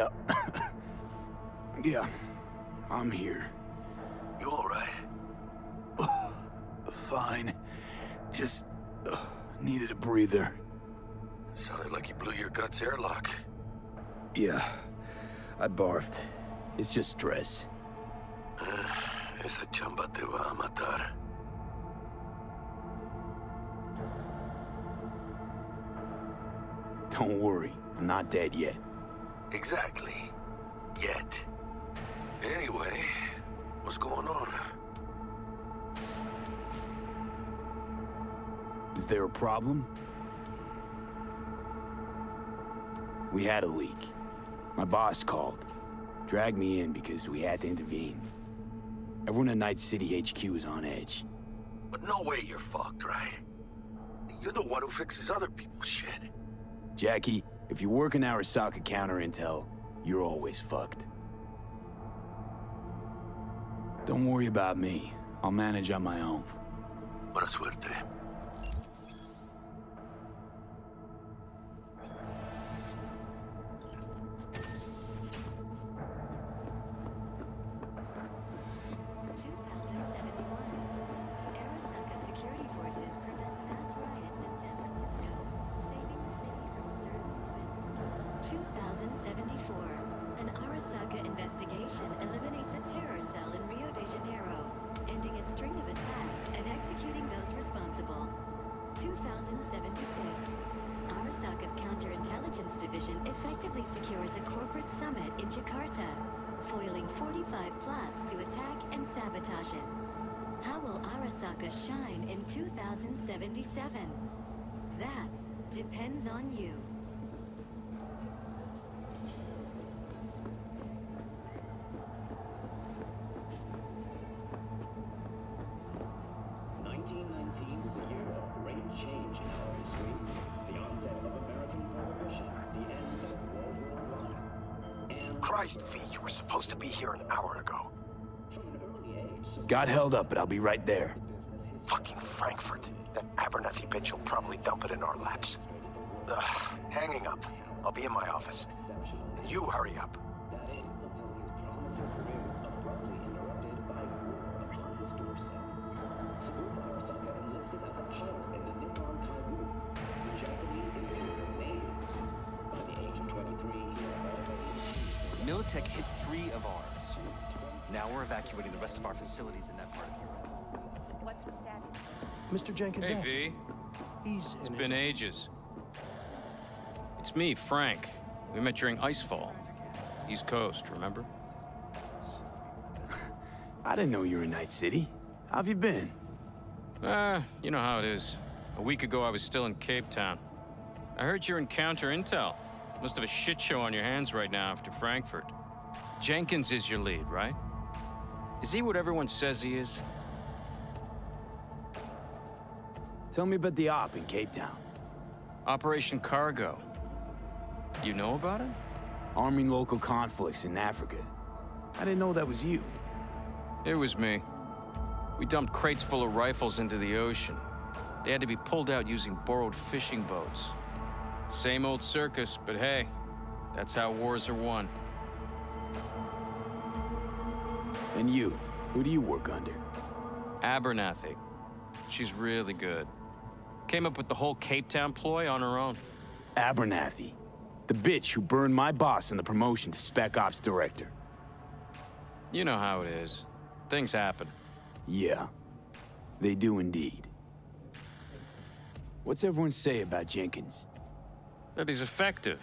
Yeah. Yeah. I'm here. You alright? Fine. Just needed a breather. Sounded like you blew your guts airlock. Yeah. I barfed. It's just stress. Esa chamba te va a matar. Don't worry. I'm not dead yet. Exactly. Yet. Anyway, what's going on? Is there a problem? We had a leak. My boss called. Dragged me in because we had to intervene. Everyone at Night City HQ is on edge. But no way you're fucked, right? You're the one who fixes other people's shit. Jackie, if you work in Arasaka counter-intel, you're always fucked. Don't worry about me. I'll manage on my own. Buena suerte. Christ, V, you were supposed to be here an hour ago. Got held up, but I'll be right there. Fucking Frankfurt. That Abernathy bitch will probably dump it in our laps. Ugh, hanging up. I'll be in my office. And you hurry up. Militech hit 3 of ours. Now we're evacuating the rest of our facilities in that part of Europe. What's the status? Mr. Jenkins. Hey, V. It's been ages. It's me, Frank. We met during Icefall. East Coast, remember? I didn't know you were in Night City. How have you been? You know how it is. A week ago, I was still in Cape Town. I heard you're in counter-intel. Must have a shit show on your hands right now after Frankfurt. Jenkins is your lead, right? Is he what everyone says he is? Tell me about the op in Cape Town. Operation Cargo. You know about it? Arming local conflicts in Africa. I didn't know that was you. It was me. We dumped crates full of rifles into the ocean. They had to be pulled out using borrowed fishing boats. Same old circus, but hey, that's how wars are won. And you, who do you work under? Abernathy. She's really good. Came up with the whole Cape Town ploy on her own. Abernathy, the bitch who burned my boss in the promotion to Spec Ops Director. You know how it is. Things happen. Yeah, they do indeed. What's everyone say about Jenkins? That he's effective,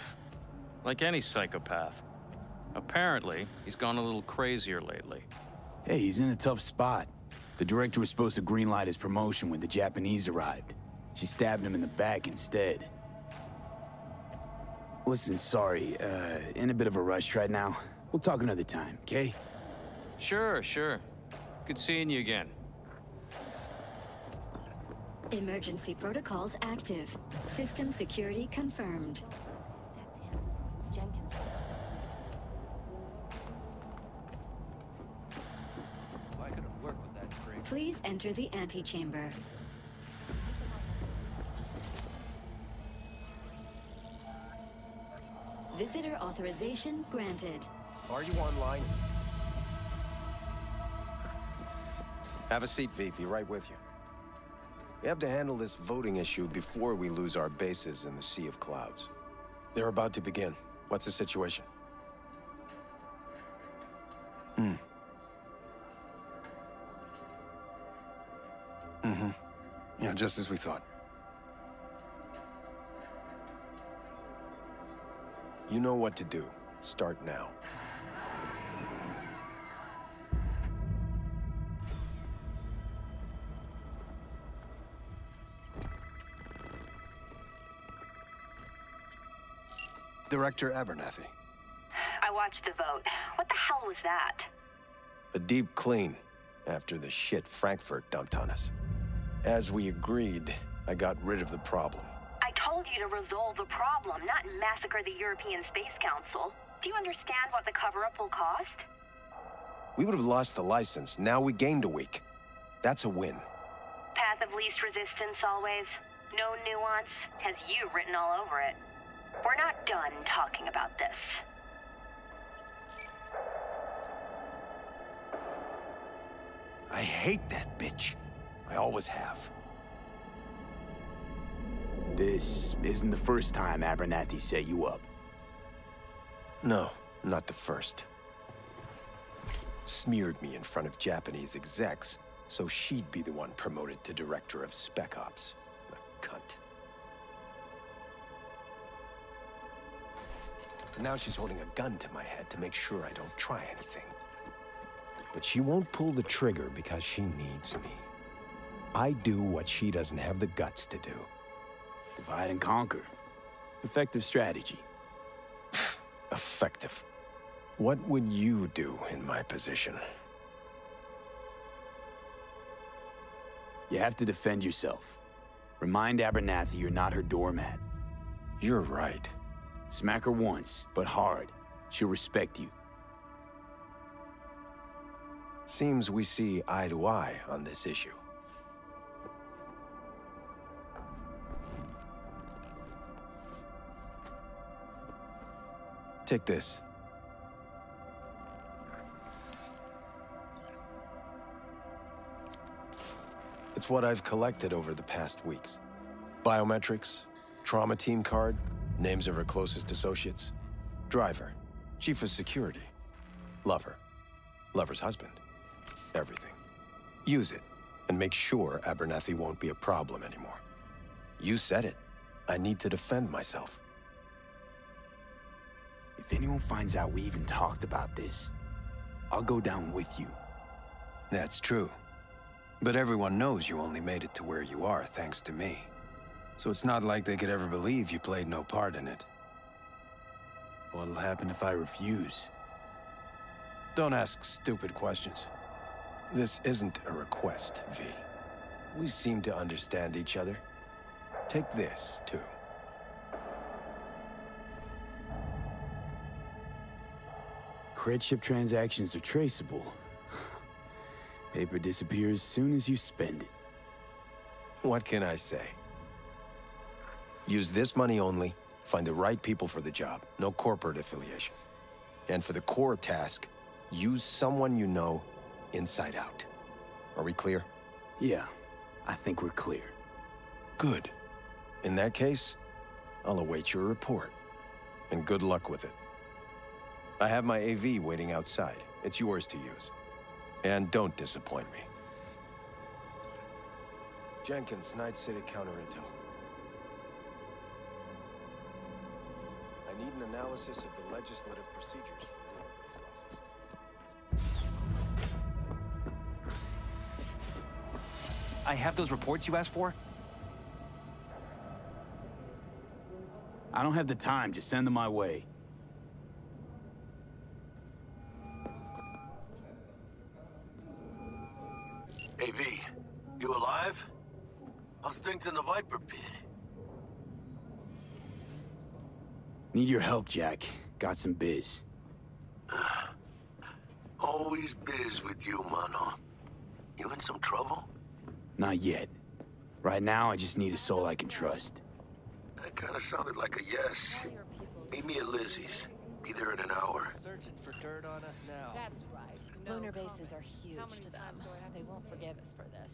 like any psychopath. Apparently, he's gone a little crazier lately. Hey, he's in a tough spot. The director was supposed to greenlight his promotion when the Japanese arrived. She stabbed him in the back instead. Listen, sorry, in a bit of a rush right now. We'll talk another time, okay? Sure. Good seeing you again. Emergency protocols active. System security confirmed. That's him. Jenkins. Well, I couldn't work with that freak. Please enter the antechamber. Visitor authorization. Authorization granted. Are you online? Have a seat, V. Be right with you. We have to handle this voting issue before we lose our bases in the Sea of Clouds. They're about to begin. What's the situation? Yeah, just as we thought. You know what to do. Start now. Director Abernathy. I watched the vote. What the hell was that? A deep clean after the shit Frankfurt dumped on us. As we agreed, I got rid of the problem. I told you to resolve the problem, not massacre the European Space Council. Do you understand what the cover-up will cost? We would have lost the license. Now we gained a week. That's a win. Path of least resistance always. No nuance. Has you written all over it. We're not done talking about this. I hate that bitch. I always have. This isn't the first time Abernathy set you up. No, not the first. Smeared me in front of Japanese execs, so she'd be the one promoted to director of Spec Ops. A cunt. And now she's holding a gun to my head to make sure I don't try anything. But she won't pull the trigger because she needs me. I do what she doesn't have the guts to do. Divide and conquer. Effective strategy. Effective. What would you do in my position? You have to defend yourself. Remind Abernathy you're not her doormat. You're right. Smack her once, but hard. She'll respect you. Seems we see eye to eye on this issue. Take this. It's what I've collected over the past weeks. Biometrics, trauma team card, names of her closest associates, driver, chief of security, lover, lover's husband, everything. Use it and make sure Abernathy won't be a problem anymore. You said it. I need to defend myself. If anyone finds out we even talked about this, I'll go down with you. That's true. But everyone knows you only made it to where you are thanks to me. So it's not like they could ever believe you played no part in it. What'll happen if I refuse? Don't ask stupid questions. This isn't a request, V. We seem to understand each other. Take this, too. Credship transactions are traceable. Paper disappears as soon as you spend it. What can I say? Use this money only, find the right people for the job, no corporate affiliation. And for the core task, use someone you know inside out. Are we clear? Yeah, I think we're clear. Good. In that case, I'll await your report. And good luck with it. I have my AV waiting outside. It's yours to use. And don't disappoint me. Jenkins, Night City Counter Intel. I need an analysis of the legislative procedures for the airbase license. I have those reports you asked for? I don't have the time. Just send them my way. Hey, V, you alive? How's things in the Viper Pit? Need your help, Jack. Got some biz. Always biz with you, Mano. You in some trouble? Not yet. Right now, I just need a soul I can trust. That kind of sounded like a yes. Meet me at Lizzie's. Be there in an hour. Searching for dirt on us now. That's right. No lunar bases are huge to them. They won't forgive us for this.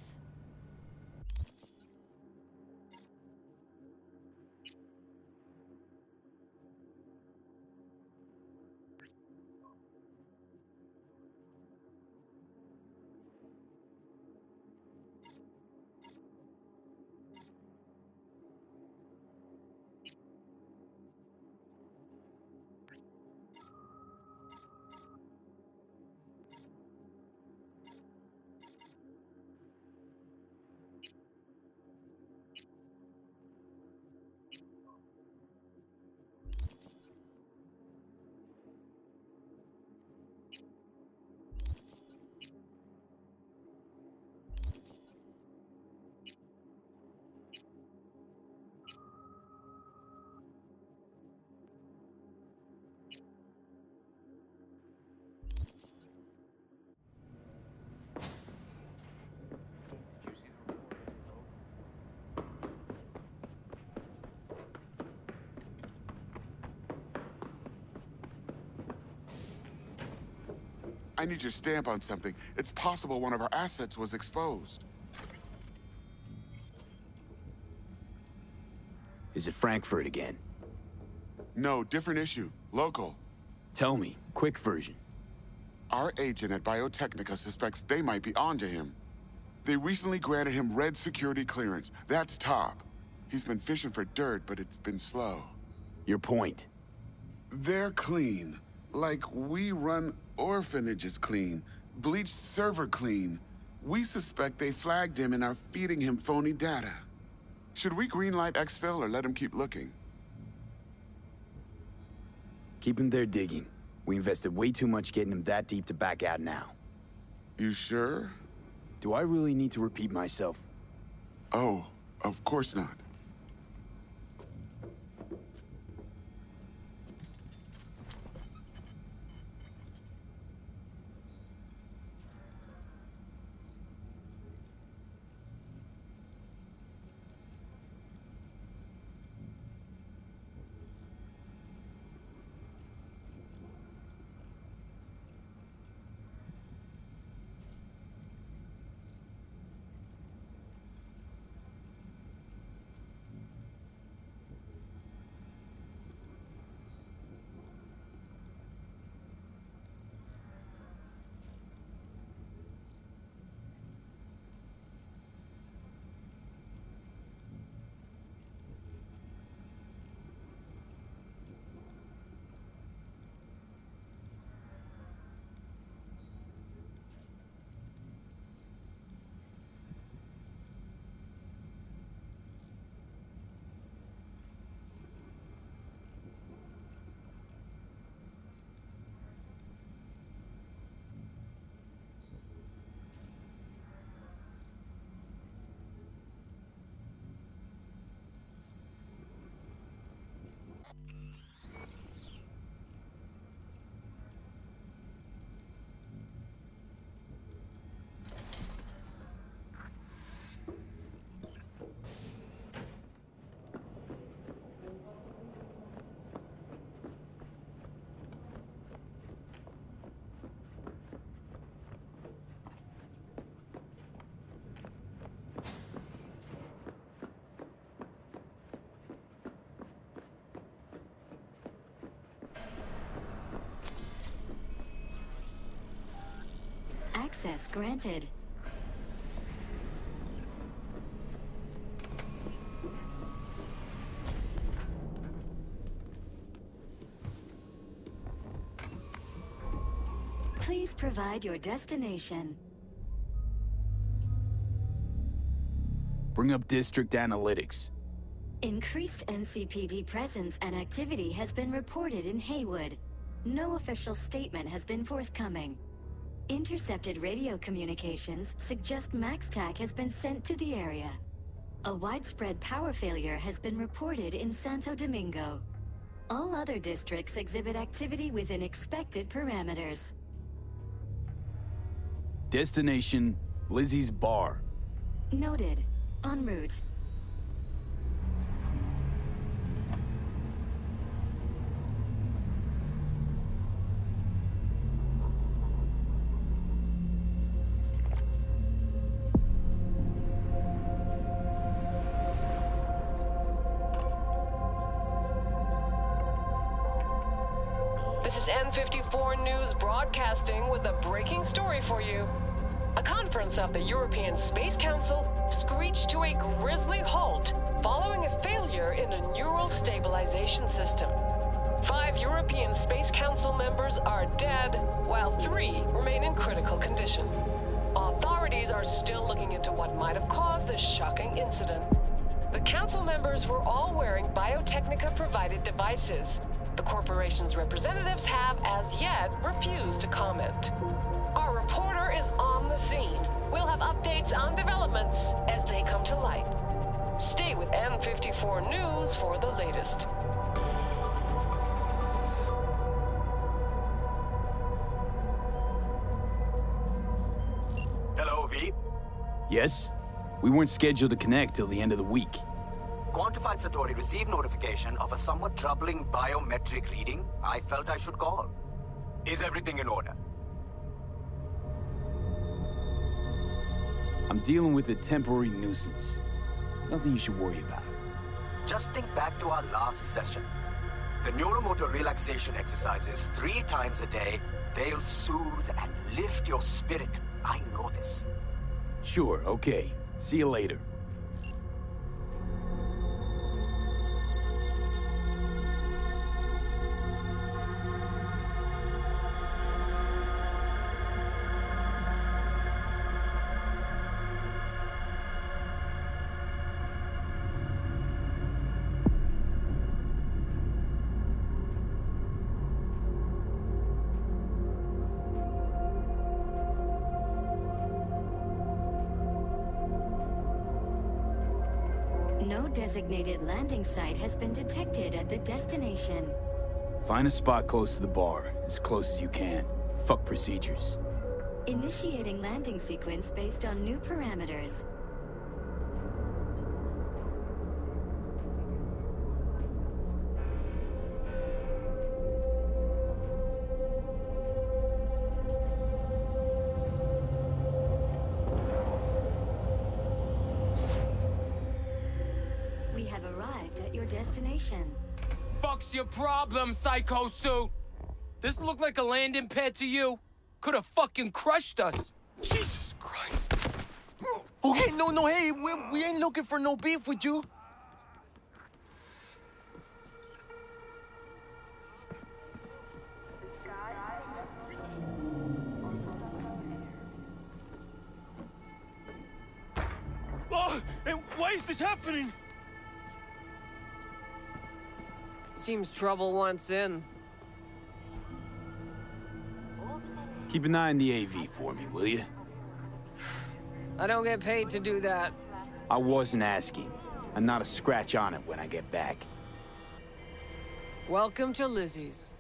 I need your stamp on something. It's possible one of our assets was exposed. Is it Frankfurt again? No, different issue. Local. Tell me, quick version. Our agent at Biotechnica suspects they might be onto him. They recently granted him red security clearance. That's top. He's been fishing for dirt, but it's been slow. Your point? They're clean. Like we run orphanages clean, bleached server clean. We suspect they flagged him and are feeding him phony data. Should we greenlight exfil or let him keep looking? Keep him there digging. We invested way too much getting him that deep to back out now. You sure? Do I really need to repeat myself? Oh, of course not. Access granted. Please provide your destination. Bring up district analytics. Increased NCPD presence and activity has been reported in Haywood. No official statement has been forthcoming. Intercepted radio communications suggest MaxTac has been sent to the area. A widespread power failure has been reported in Santo Domingo. All other districts exhibit activity within expected parameters. Destination, Lizzie's Bar. Noted. En route. M54 News broadcasting with a breaking story for you. A conference of the European Space Council screeched to a grisly halt following a failure in a neural stabilization system. 5 European Space Council members are dead, while 3 remain in critical condition. Authorities are still looking into what might have caused this shocking incident. The council members were all wearing Biotechnica-provided devices. The corporation's representatives have, as yet, refused to comment. Our reporter is on the scene. We'll have updates on developments as they come to light. Stay with M54 News for the latest. Hello, V? Yes? We weren't scheduled to connect till the end of the week. Quantified Satori received notification of a somewhat troubling biometric reading. I felt I should call. Is everything in order? I'm dealing with a temporary nuisance. Nothing you should worry about. Just think back to our last session. The neuromotor relaxation exercises 3 times a day. They'll soothe and lift your spirit. I know this. Sure, okay. See you later. Designated landing site has been detected at the destination. Find a spot close to the bar, as close as you can. Fuck procedures. Initiating landing sequence based on new parameters. Fuck's your problem, psycho suit? This looked like a landing pad to you? Could have fucking crushed us. Jesus Christ. Okay, no, hey, we ain't looking for no beef with you. Oh, why is this happening? Seems trouble once in. Keep an eye on the AV for me, will you? I don't get paid to do that. I wasn't asking. I'm not a scratch on it when I get back. Welcome to Lizzie's.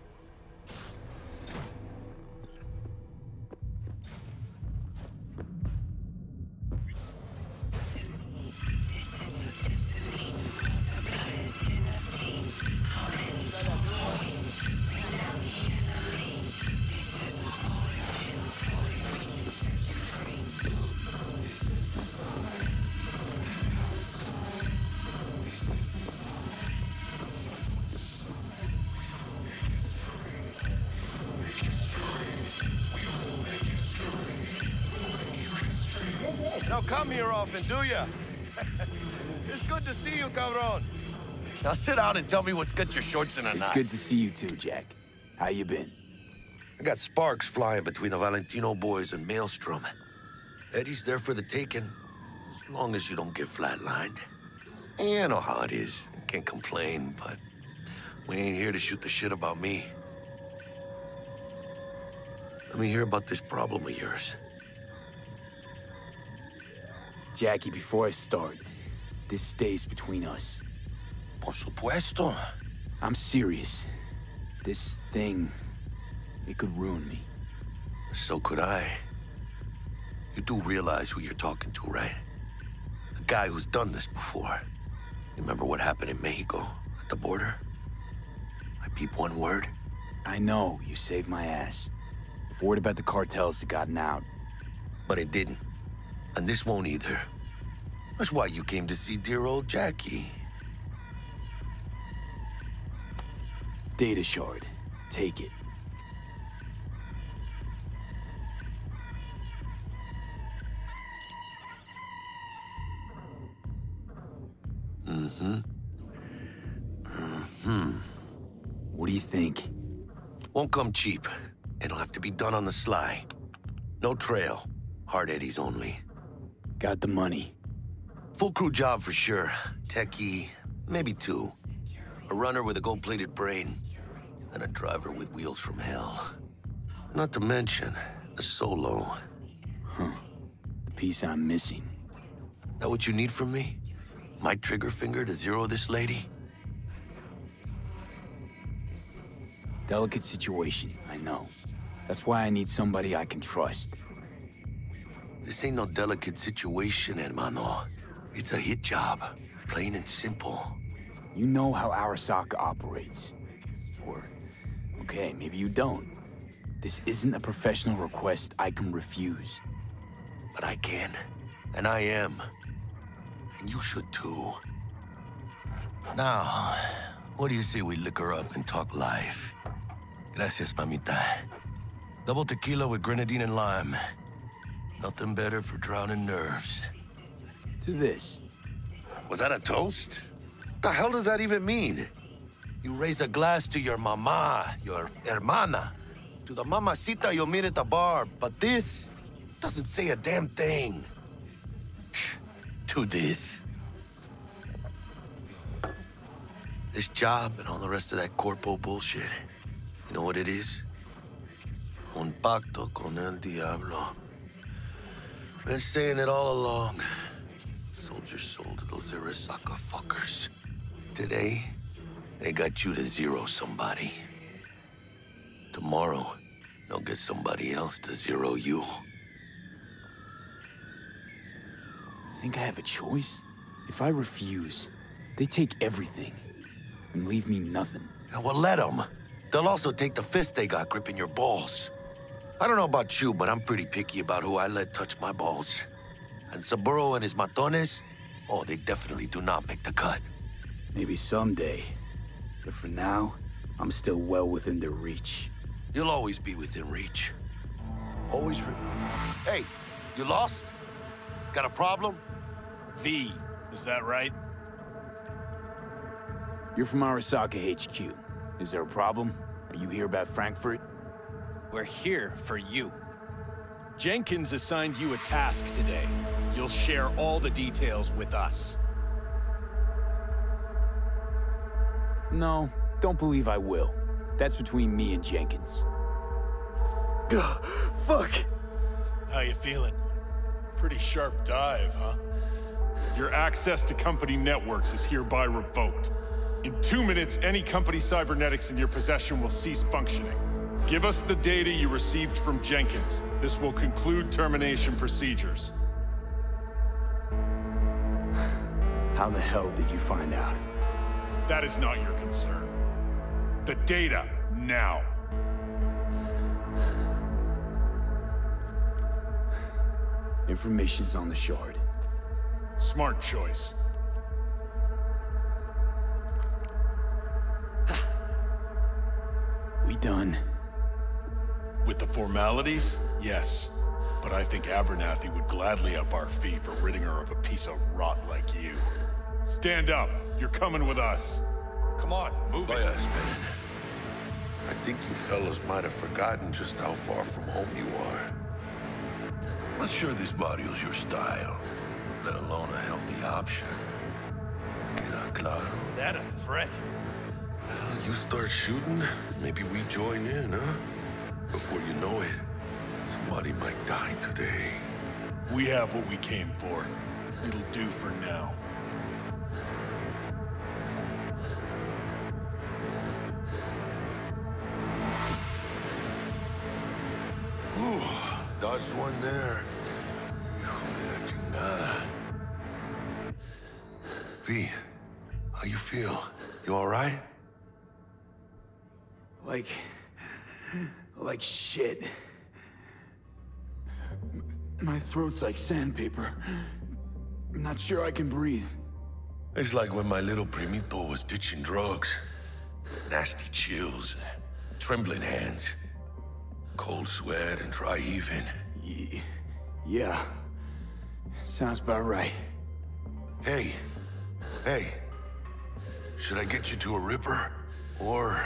And do ya? It's good to see you, cabron. Now sit down and tell me what's got your shorts in a knot. It's good to see you too, Jack. How you been? I got sparks flying between the Valentino boys and Maelstrom. Eddie's there for the taking, as long as you don't get flatlined. Yeah, I know how it is. Can't complain, but we ain't here to shoot the shit about me. Let me hear about this problem of yours. Jackie, before I start, this stays between us. Por supuesto. I'm serious. This thing, it could ruin me. So could I. You do realize who you're talking to, right? The guy who's done this before. Remember what happened in Mexico, at the border? I peep one word. I know, you saved my ass. If word about the cartels had gotten out. But it didn't. And this won't either. That's why you came to see dear old Jackie. Data shard. Take it. What do you think? Won't come cheap. It'll have to be done on the sly. No trail. Hard eddies only. Got the money. Full crew job for sure. Techie, maybe two. A runner with a gold-plated brain. And a driver with wheels from hell. Not to mention, a solo. Huh. The piece I'm missing. That what you need from me? My trigger finger to zero this lady? Delicate situation, I know. That's why I need somebody I can trust. This ain't no delicate situation, hermano. It's a hit job. Plain and simple. You know how Arasaka operates. Or, okay, maybe you don't. This isn't a professional request I can refuse. But I can. And I am. And you should too. Now, what do you say we liquor up and talk life? Gracias, mamita. Double tequila with grenadine and lime. Nothing better for drowning nerves. To this. Was that a toast? What the hell does that even mean? You raise a glass to your mama, your hermana, to the mamacita you'll meet at the bar, but this doesn't say a damn thing. To this. This job and all the rest of that corpo bullshit, you know what it is? Un pacto con el diablo. Been saying it all along. Sold your soul to those Arasaka fuckers. Today, they got you to zero somebody. Tomorrow, they'll get somebody else to zero you. Think I have a choice? If I refuse, they take everything and leave me nothing. Well, let them. They'll also take the fist they got gripping your balls. I don't know about you, but I'm pretty picky about who I let touch my balls. And Saburo and his matones, oh, they definitely do not make the cut. Maybe someday. But for now, I'm still well within their reach. You'll always be within reach. Always Hey, you lost? Got a problem? V, is that right? You're from Arasaka HQ. Is there a problem? Are you here about Frankfurt? We're here for you. Jenkins assigned you a task today. You'll share all the details with us. No, don't believe I will. That's between me and Jenkins. Fuck! How you feeling? Pretty sharp dive, huh? Your access to company networks is hereby revoked. In 2 minutes, any company cybernetics in your possession will cease functioning. Give us the data you received from Jenkins. This will conclude termination procedures. How the hell did you find out? That is not your concern. The data, now. Information's on the shard. Smart choice. We done? With the formalities, yes. But I think Abernathy would gladly up our fee for ridding her of a piece of rot like you. Stand up. You're coming with us. Come on, move it. Yes, man. I think you fellas might have forgotten just how far from home you are. Not sure this body is your style, let alone a healthy option. Is that a threat? Well, you start shooting, maybe we join in, huh? Before you know it, somebody might die today. We have what we came for. It'll do for now. Ooh, dodged one there. V, how you feel? You all right? Like shit. My throat's like sandpaper. I'm not sure I can breathe. It's like when my little primito was ditching drugs. Nasty chills, trembling hands, cold sweat and dry heaving. Yeah, sounds about right. Hey, Should I get you to a Ripper? Or,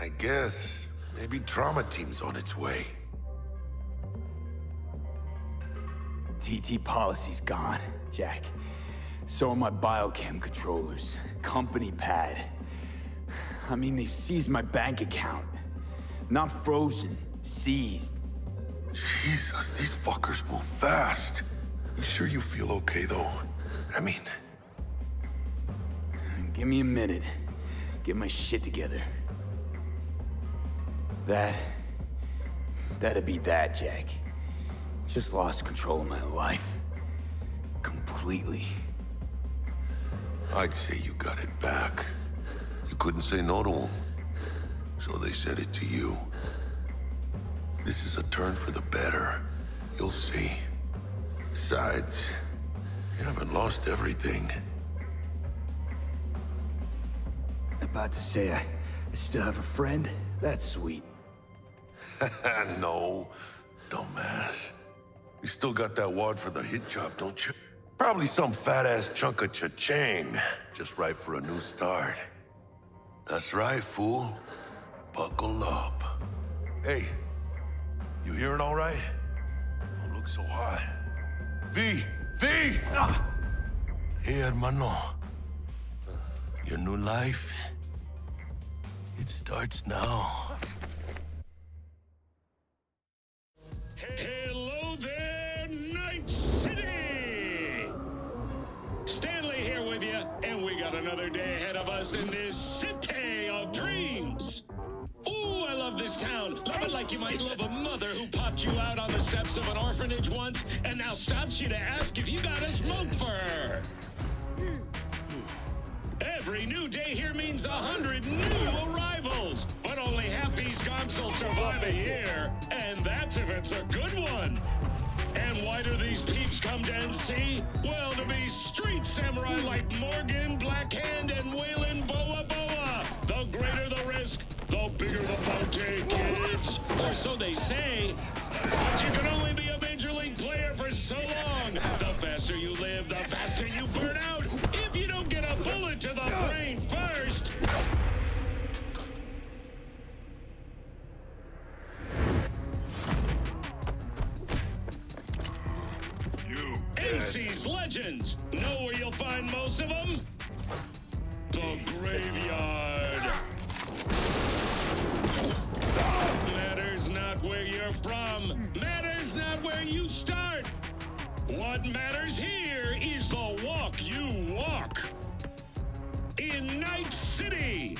I guess, maybe Trauma Team's on its way. TT policy's gone, Jack. So are my biochem controllers. Company pad. I mean, they've seized my bank account. Not frozen, seized. Jesus, these fuckers move fast. You sure you feel okay, though? I mean... Give me a minute. Get my shit together. That'd be that, Jack. Just lost control of my life. Completely. I'd say you got it back. You couldn't say no to them. So they said it to you. This is a turn for the better. You'll see. Besides, you haven't lost everything. About to say I still have a friend? That's sweet. No, dumbass. You still got that wad for the hit job, don't you? Probably some fat-ass chunk of cha-ching. Just right for a new start. That's right, fool. Buckle up. Hey, you hearing all right? Don't look so hot. V! V! Ah. Hey, hermano. Your new life? It starts now. Hello there, Night City! Stanley here with you, and we got another day ahead of us in this city of dreams. Ooh, I love this town. Love it like you might love a mother who popped you out on the steps of an orphanage once and now stops you to ask if you got a smoke for her. Every new day here means 100 new arrivals, but only half these gonks will survive a year, and that's if it's a good one. And why do these peeps come to NC? Well, to be street samurai like Morgan Blackhand and Waylon Boa Boa. The greater the risk, the bigger the bouquet, kids. Or so they say. But you can only be a major league player for so long. The faster you live, the faster you burn out. If you don't get a bullet to the brain first. You AC's Legends. Know where you'll find most of them? The graveyard. Matters not where you're from. Matters not where you start. What matters here is the walk you walk. In Night City,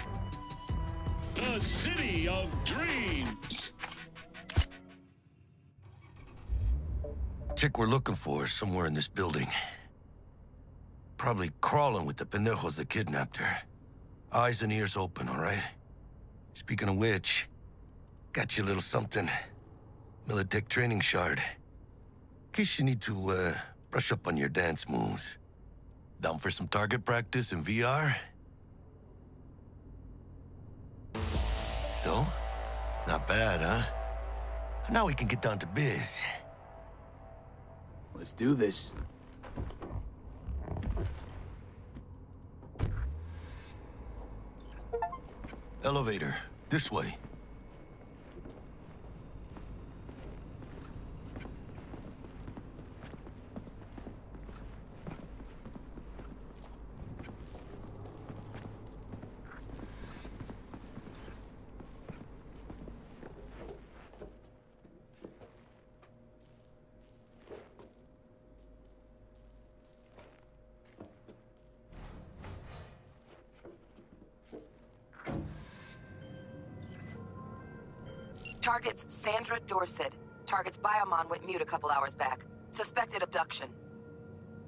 the city of dreams. Chick we're looking for is somewhere in this building. Probably crawling with the pendejos that kidnapped her. Eyes and ears open, all right? Speaking of which, got you a little something. Militech training shard. In case you need to, brush up on your dance moves. Down for some target practice in VR? So? Not bad, huh? Now we can get down to biz. Let's do this. Elevator. This way. Targets Sandra Dorsett. Targets Biomon went mute a couple hours back. Suspected abduction.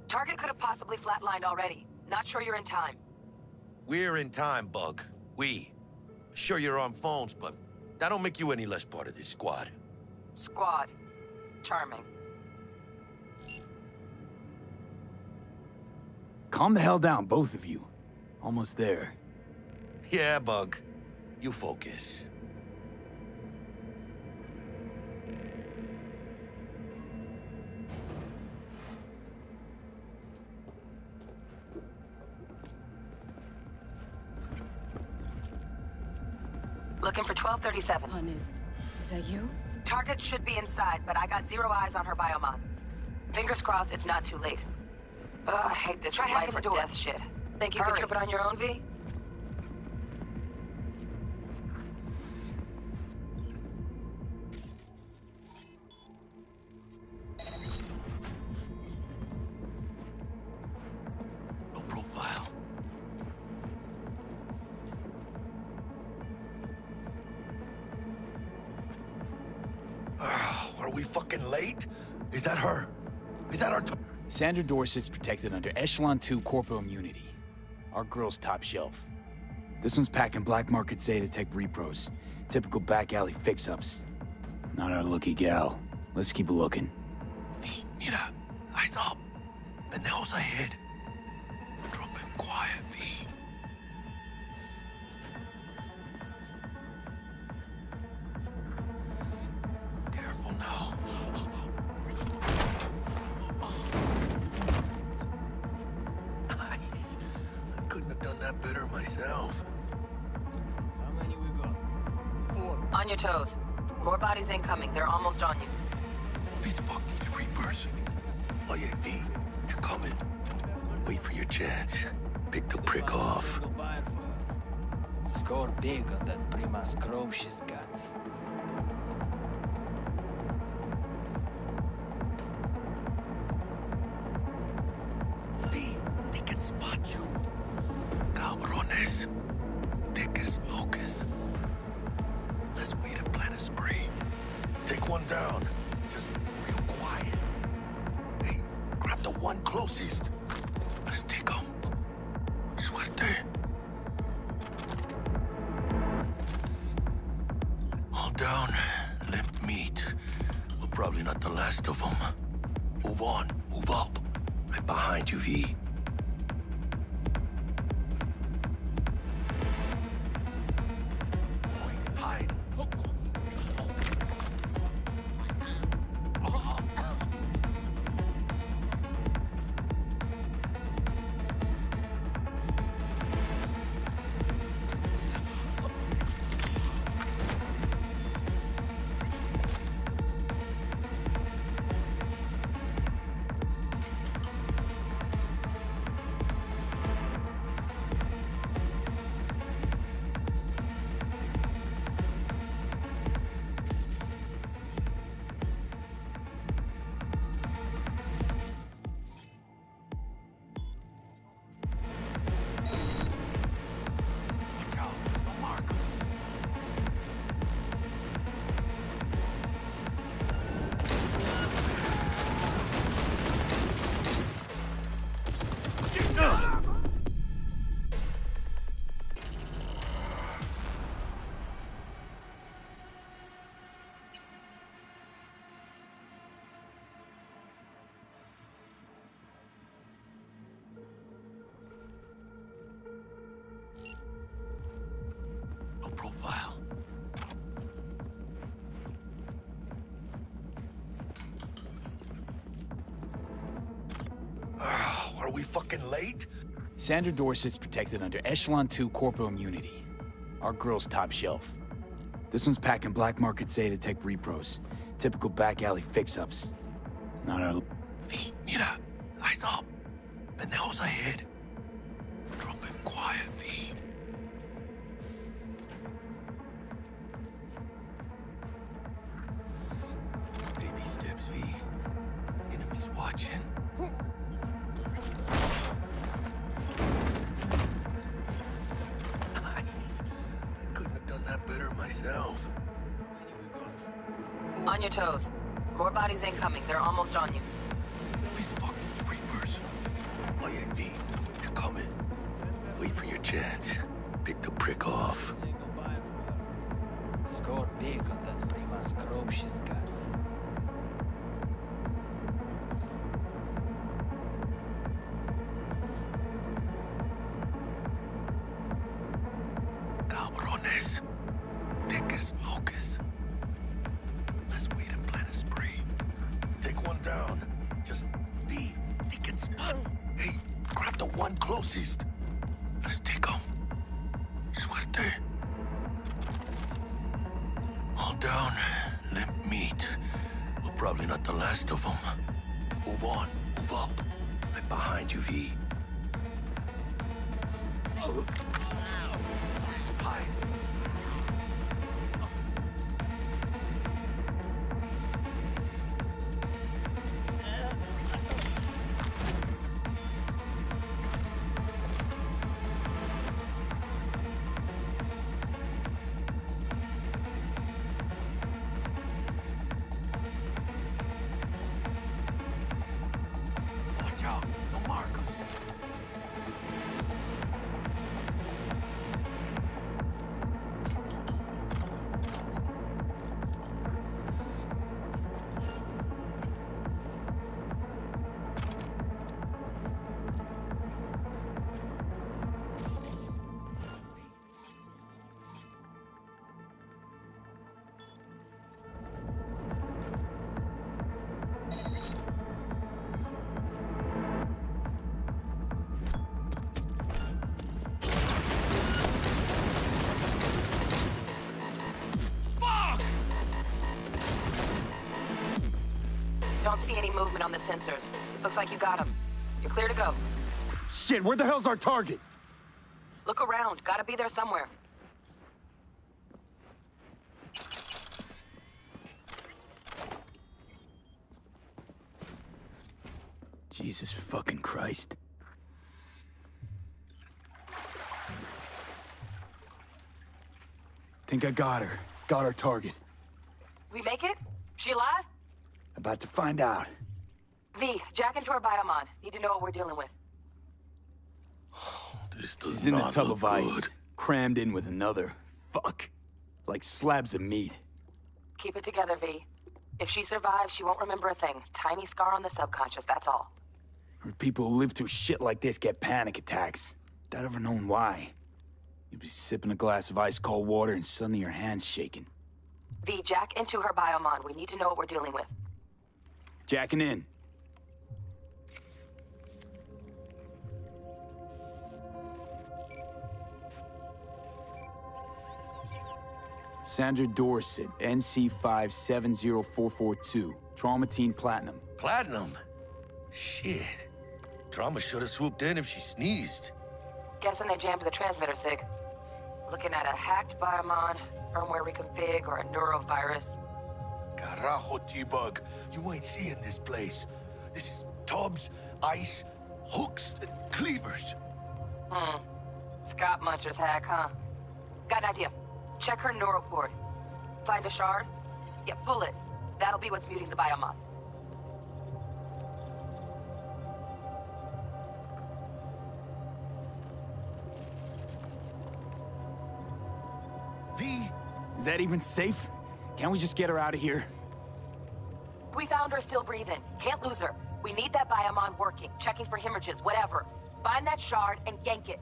Target could have possibly flatlined already. Not sure you're in time. We're in time, Bug. We. Sure you're on phones, but that don't make you any less part of this squad. Squad. Charming. Calm the hell down, both of you. Almost there. Yeah, Bug. You focus. Looking for 1237. Hon, is that you? Target should be inside, but I got zero eyes on her biomod. Fingers crossed it's not too late. Ugh, I hate this life or death shit. Think you could trip it on your own, V? Sandra Dorsett's protected under Echelon 2 Corpo Immunity. Our girl's top shelf. This one's packing black market Zeta Tech repros. Typical back alley fix-ups. Not our lucky gal. Let's keep looking. V, Mira, eyes up. Pendejos ahead. Drop in quiet, V. Careful now. Better myself. How many we got? Four. On your toes. More bodies incoming. They're almost on you. These fucking creepers. Oh yeah, V. They're coming. Wait for your chance. Pick the prick off. Score big on that Prima's grove she's got. V, they can spot you. Cabrones, thick as locusts. Let's wait and plan a spree. Take one down, just real quiet. Hey, grab the one closest. Let's take him. Suerte. All down, limp meat. We're probably not the last of them. Move on, move up. Right behind you, V. Are we fucking late? Sandra Dorsett's protected under Echelon 2 Corpo Immunity. Our girl's top shelf. This one's packing black market Zeta Tech repros. Typical back alley fix-ups. Not our... V, Mira, eyes up. Pendejos ahead. Drop in quiet, V. Baby steps, V. Enemies watching. On your toes. More bodies incoming. They're almost on you. These fucking creepers. Oh yeah, V. They're coming. Wait for your chance. Pick the prick off. Score big on that Prima's grove she's got. Let's take him. Suerte. probably not the last of them. Move on, move up. I'm behind you, V. Oh. Hi. See any movement on the sensors. Looks like you got them. You're clear to go. Shit, where the hell's our target? Look around. Gotta be there somewhere. Jesus fucking Christ. Think I got her. Got our target. We make it? She alive? About to find out. V, jack into our biomon. Need to know what we're dealing with. Oh, this does She's in a tub of ice, crammed in with another. Fuck. Like slabs of meat. Keep it together, V. If she survives, she won't remember a thing. Tiny scar on the subconscious, that's all. Heard people who live through shit like this get panic attacks. Without ever knowing why. You'll be sipping a glass of ice-cold water and suddenly your hand's shaking. V, jack into her biomon. We need to know what we're dealing with. Jacking in. Sandra Dorsett, NC570442, Trauma Team Platinum. Platinum? Shit. Trauma should have swooped in if she sneezed. Guessing they jammed the transmitter, Sig. Looking at a hacked biomon, firmware reconfig, or a neurovirus. Carajo, T-Bug. You ain't seeing this place. This is tubs, ice, hooks, and cleavers. Scott Muncher's hack, huh? Got an idea. Check her neuroport. Find a shard? Yeah, pull it. That'll be what's muting the biomon. V, is that even safe? Can't we just get her out of here? We found her still breathing. Can't lose her. We need that biomon working, checking for hemorrhages, whatever. Find that shard and yank it.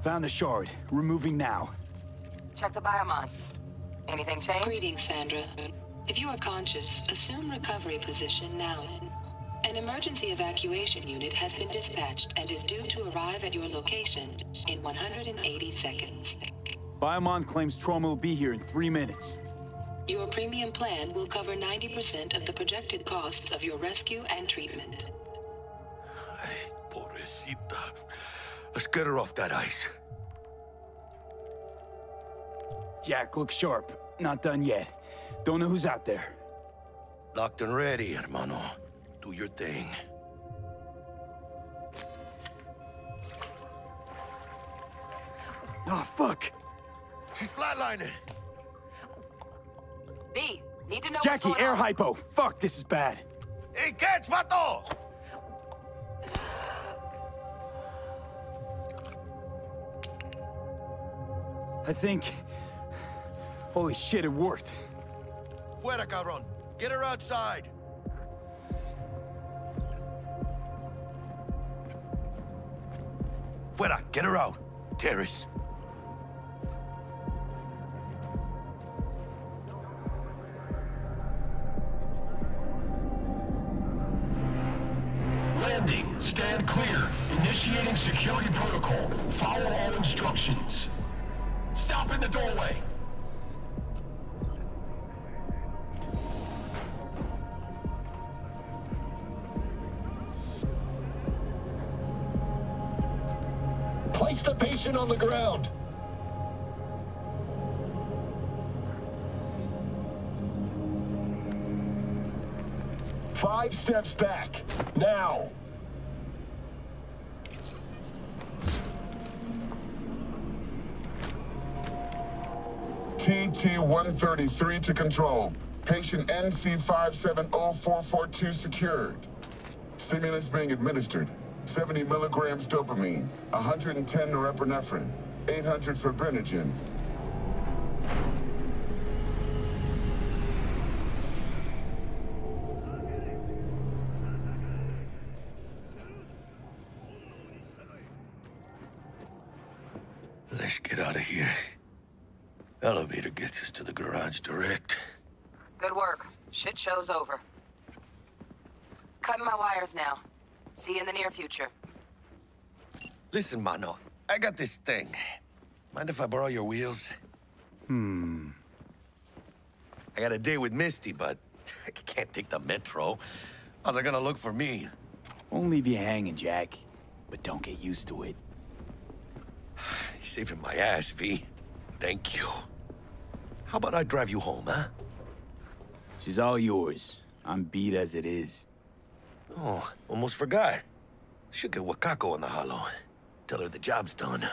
Found the shard. Removing now. Check the biomon. Anything changed? Greetings, Sandra. If you are conscious, assume recovery position now. An emergency evacuation unit has been dispatched and is due to arrive at your location in 180 seconds. Biomon claims Trauma will be here in 3 minutes. Your premium plan will cover 90% of the projected costs of your rescue and treatment. Ay, pobrecita. Let's get her off that ice. Jack, look sharp. Not done yet. Don't know who's out there. Locked and ready, hermano. Do your thing. Ah, fuck! She's flatlining. B, need to know. Jackie, air hypo. Fuck, this is bad. Hey, catch, vato! I think. Holy shit, it worked. Fuera, cabrón. Get her outside. Fuera, get her out. Terrace. Stand clear. Initiating security protocol. Follow all instructions. Stop in the doorway. the patient on the ground. Five steps back. Now. TT-133 to control. Patient NC-570442 secured. Stimulants being administered. 70 milligrams dopamine, 110 norepinephrine, 800 fibrinogen. Let's get out of here. Elevator gets us to the garage direct. Good work. Shit show's over. Cutting my wires now. See you in the near future. Listen, Mano, I got this thing. Mind if I borrow your wheels? I got a date with Misty, but I can't take the metro. How's it gonna look for me? Won't leave you hanging, Jack. But don't get used to it. You're saving my ass, V. Thank you. How about I drive you home, huh? She's all yours. I'm beat as it is. Oh, almost forgot. Should get Wakako on the hollow. Tell her the job's done.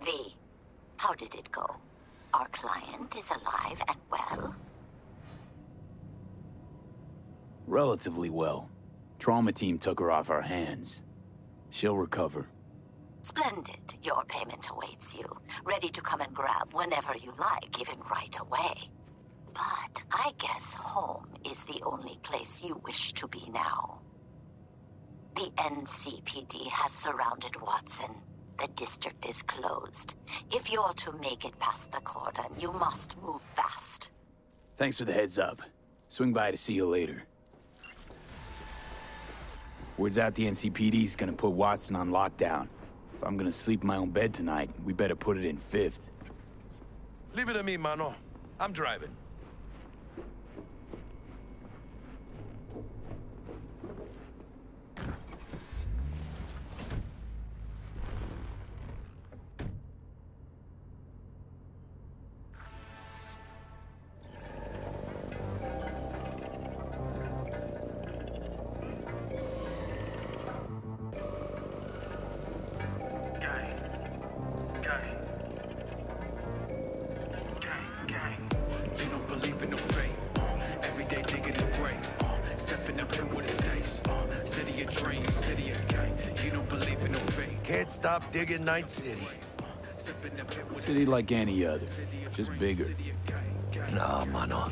V, how did it go? Our client is alive and well? Relatively well. Trauma team took her off our hands. She'll recover. Splendid. Your payment awaits you. Ready to come and grab whenever you like, even right away. But I guess home is the only place you wish to be now. The NCPD has surrounded Watson. The district is closed. If you're to make it past the cordon, you must move fast. Thanks for the heads up. Swing by to see you later. Word's out the NCPD's gonna put Watson on lockdown. If I'm gonna sleep in my own bed tonight, we better put it in fifth. Leave it to me, Mano. I'm driving. Digging Night City. City like any other, just bigger. Nah, Mano.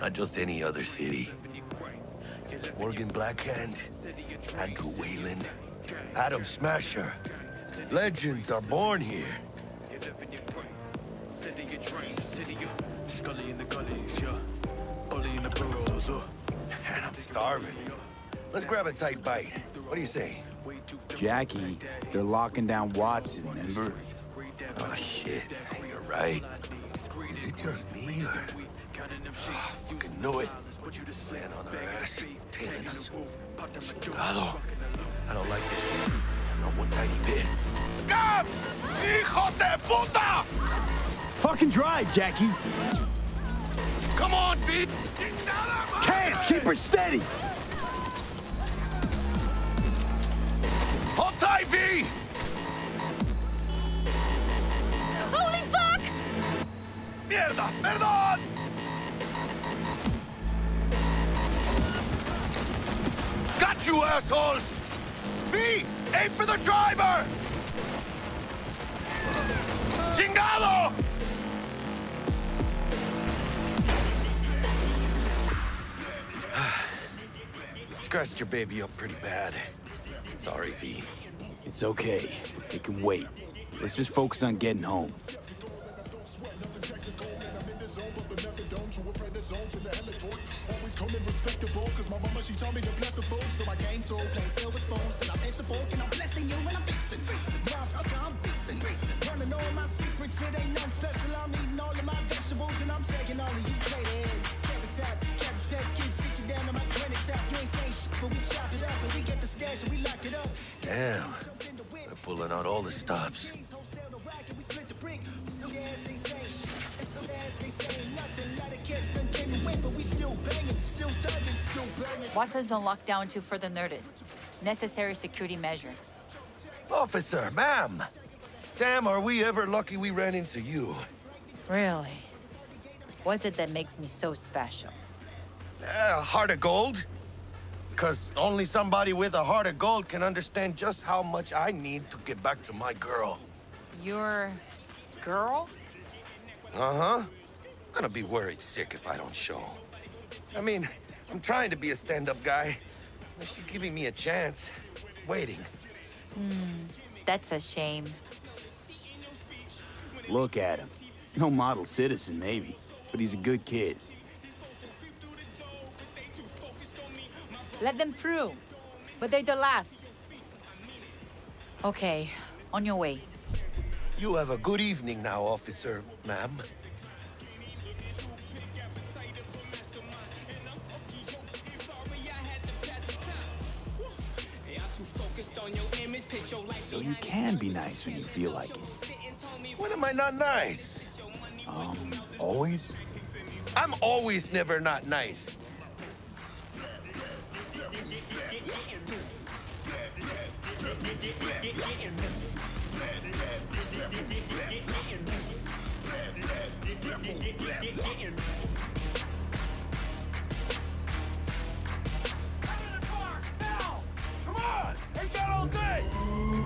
Not just any other city. Morgan Blackhand, Andrew Wayland, Adam Smasher. Legends are born here. City of dreams, city of Scully in the gullies, yeah. Bully in the burrows, and I'm starving. Let's grab a tight bite. What do you say? Jackie, they're locking down Watson, remember? Oh, shit. You're right. Is it just me, or... Oh, I fucking knew it. Land on our ass, tailing us. Hello. I don't like this. Not one tiny bit. Scabs! Hijo de puta! Fucking drive, Jackie. Come on, bitch! Can't keep her steady! Hold tight, V! Holy fuck! Mierda, perdón! Got you, assholes! V, aim for the driver! Chingado! Scratched your baby up pretty bad. Sorry, V. It's okay. It can wait. Let's just focus on getting home. wasting. Learning all my secrets, it ain't nothing special. I'm eating all of my vegetables and I'm taking all of you plated. Carrot top, cabbage patch kids, sit you down on my granite top. You ain't saying shit, but we chop it up and we get the stash and we lock it up. Damn, we're pulling out all the stops. What does the lockdown do for the Nerdist? Necessary security measure. Officer, ma'am! Damn, are we ever lucky we ran into you. Really? What's it that makes me so special? Heart of gold? Because only somebody with a heart of gold can understand just how much I need to get back to my girl. Your girl? Uh-huh. I'm gonna be worried sick if I don't show. I mean, I'm trying to be a stand-up guy. She's giving me a chance. Waiting. That's a shame. Look at him. No model citizen, maybe, but he's a good kid. Let them through, but they're the last. Okay, on your way. You have a good evening now, officer, ma'am. So you can be nice when you feel like it. When am I not nice? Always? I'm always never not nice.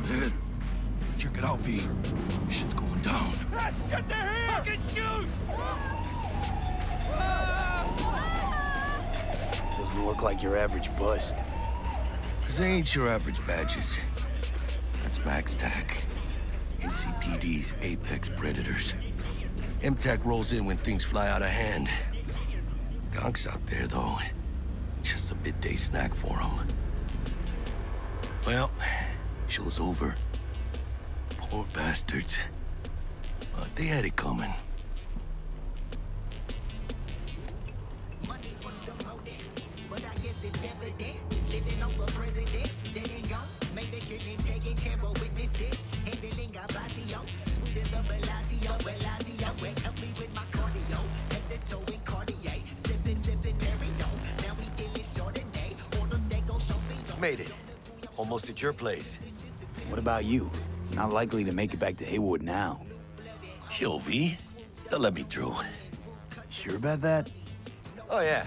Head. Check it out, V. Shit's going down. Let's get the hair! Fucking shoot! Doesn't look like your average bust. Cause they ain't your average badges. That's MaxTac. NCPD's apex predators. MTAC rolls in when things fly out of hand. Gonks out there, though. Just a midday snack for them. Well, show's over. Poor bastards. But they had it coming. Money was the motive, but I guess it's evident. Living over presidents, dead and young. Maybe couldn't take care of witnesses. Handling a baccio, sweeter than Bellagio. Bellagio, help me with my cardio. Head to toe in Cartier, sipping every note. Now we deal it short and day. Orders that go show me. Made it. Almost at your place. What about you? Not likely to make it back to Haywood now. Chill, V. They'll let me through. Sure about that? Oh, yeah.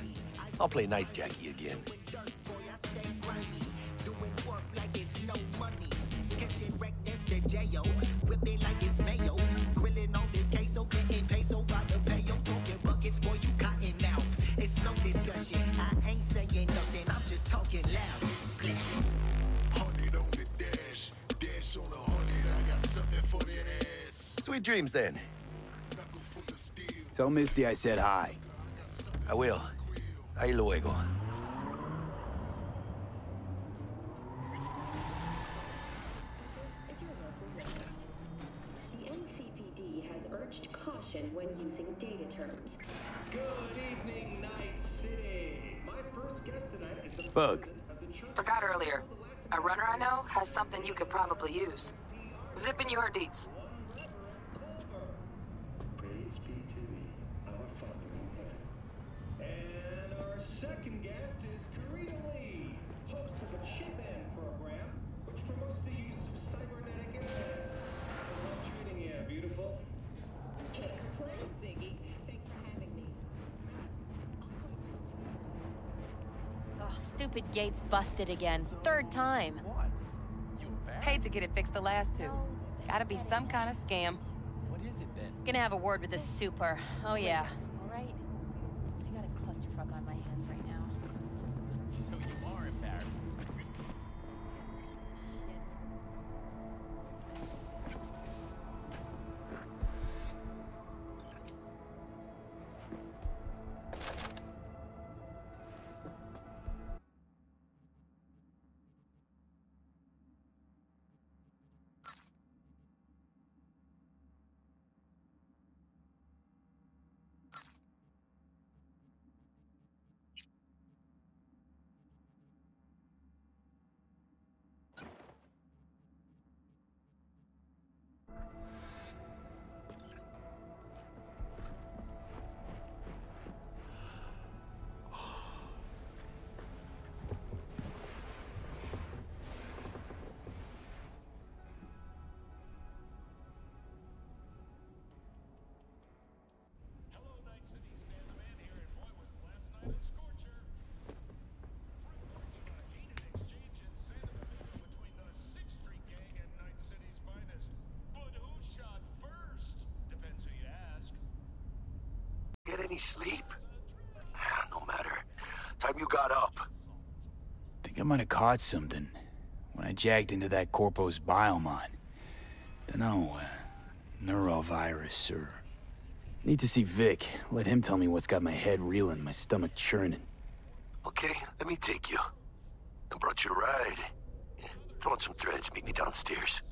I'll play nice Jackie again. It's no discussion. I ain't saying nothing. I'm just talking loud. Sweet dreams, then. Tell Misty I said hi. I will. Ahí luego. The NCPD has urged caution when using data terms. Good evening, Night City. My first guest tonight is the Bug. Forgot earlier. A runner I know has something you could probably use. Zip in your deets. Stupid gates busted again. Third time. Paid to get it fixed the last two. Gotta be some kind of scam. What is it then? Gonna have a word with this super. Oh yeah. All right. I got a clusterfuck on my hands right now. So you are embarrassed. any sleep? No matter. Time you got up. I think I might have caught something when I jagged into that Corpo's biomon. Dunno, neurovirus or... Need to see Vic. Let him tell me what's got my head reeling, my stomach churning. Okay, let me take you. I brought you a ride. Throw in some threads, meet me downstairs.